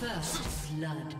First blood.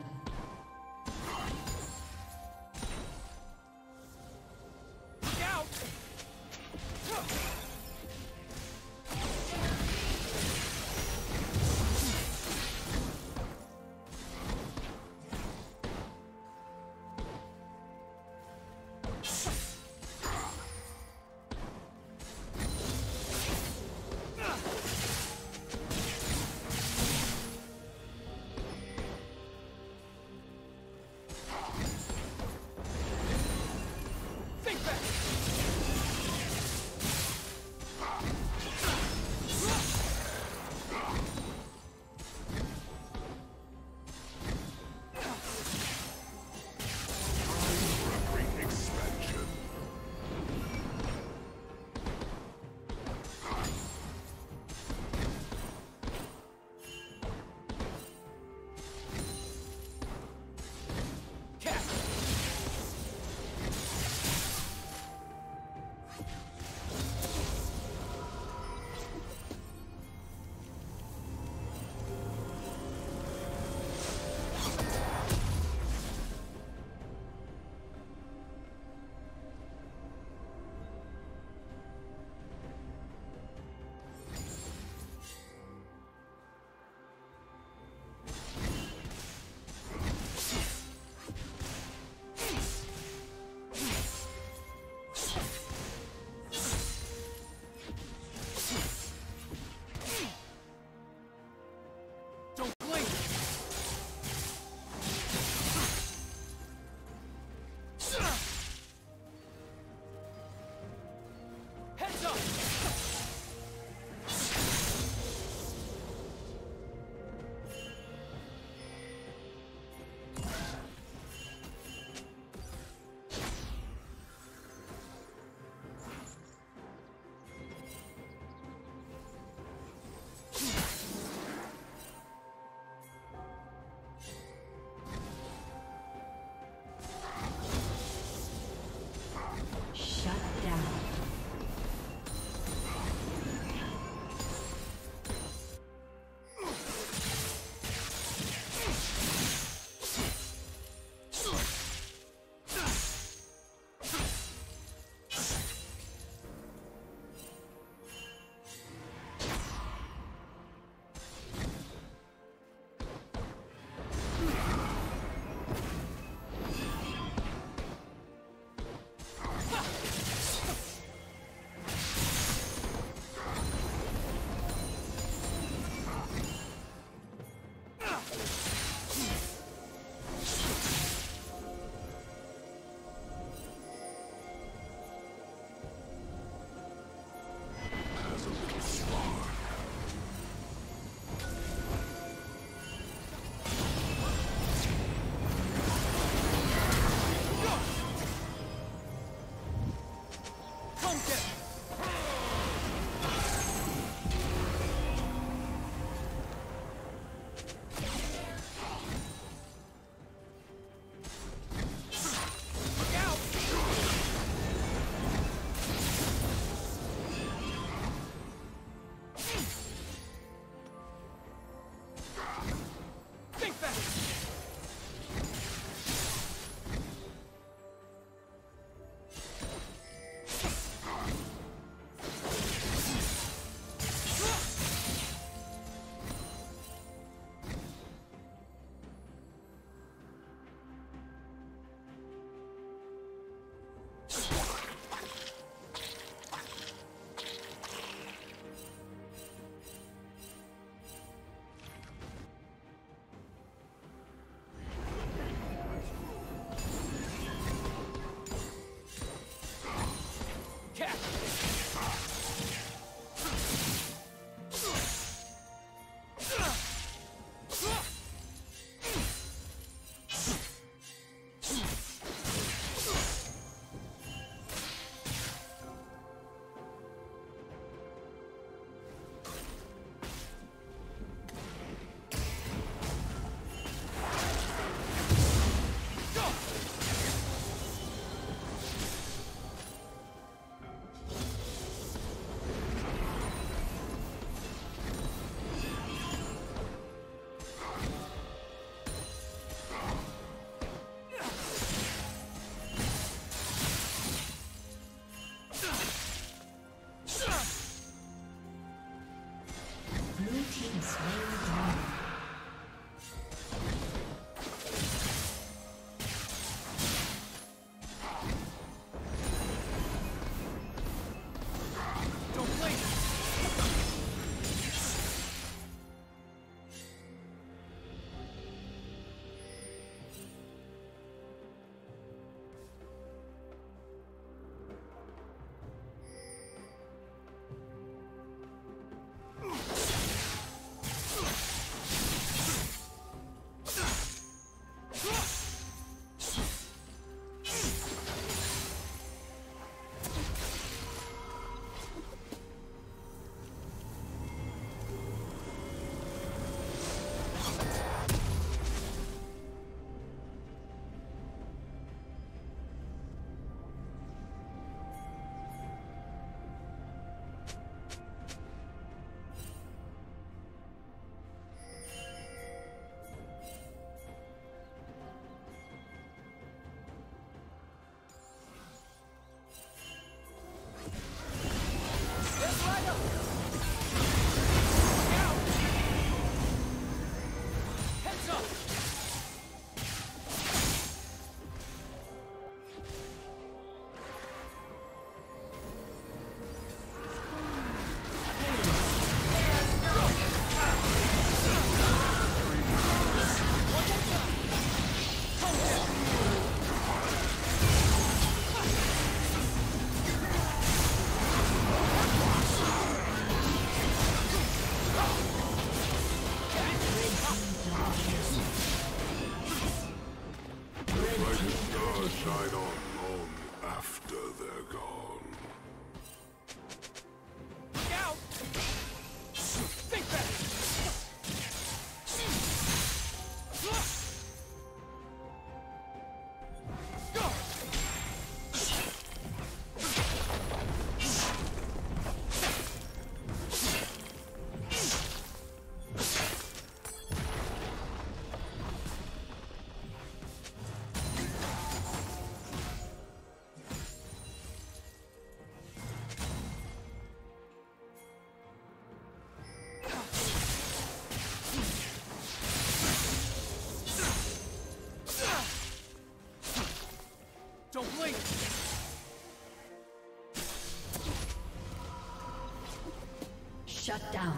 Shut down.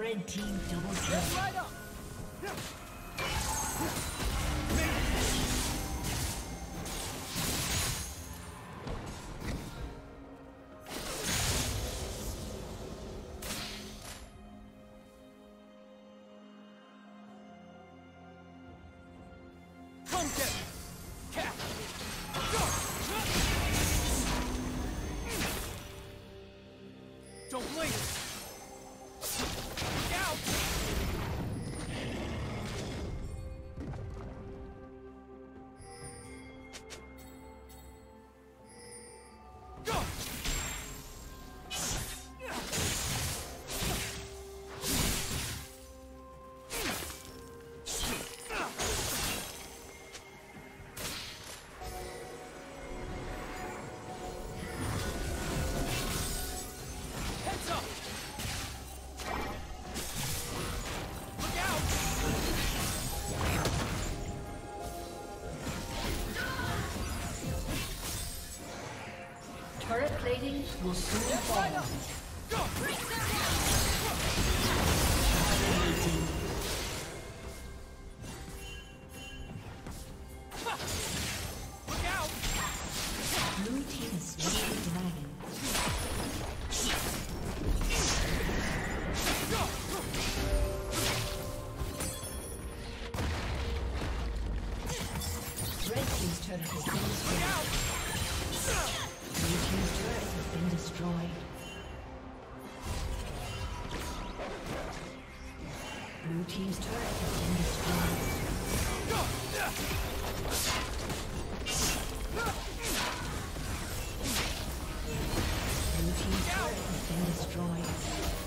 Red team double kill. Right up. Come get me. Don't blink! Look out! Go! Plating will soon fall. Go! Break them down! Look out! Blue team is chasing the dragon. Red team's turret has been destroyed. Look out! Blue team's turret has been destroyed. Blue team's turret has been destroyed. Blue team's turret has been destroyed.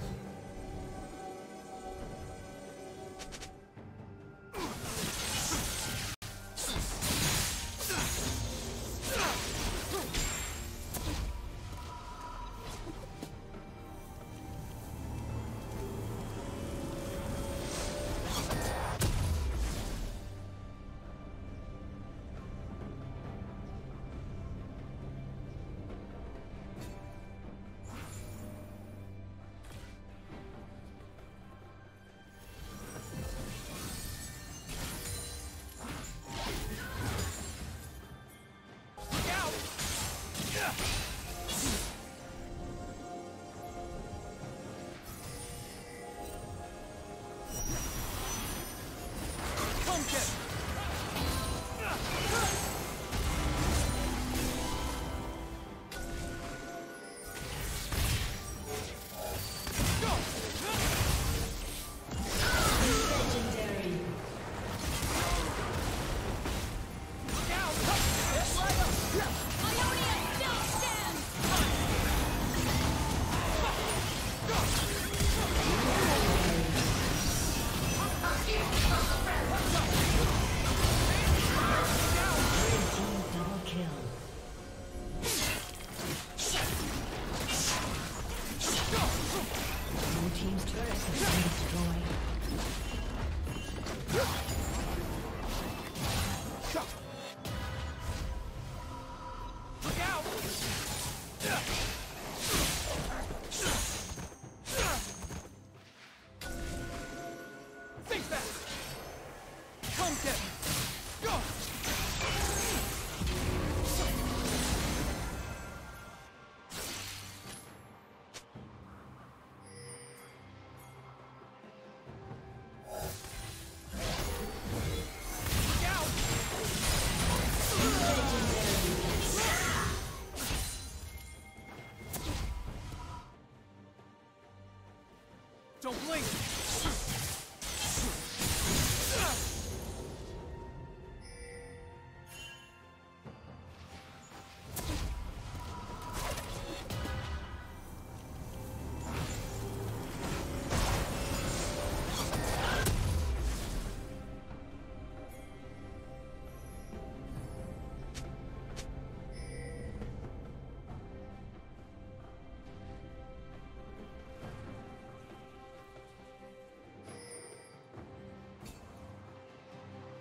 Don't blink!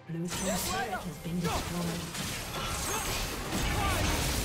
Blue team's turret has been destroyed.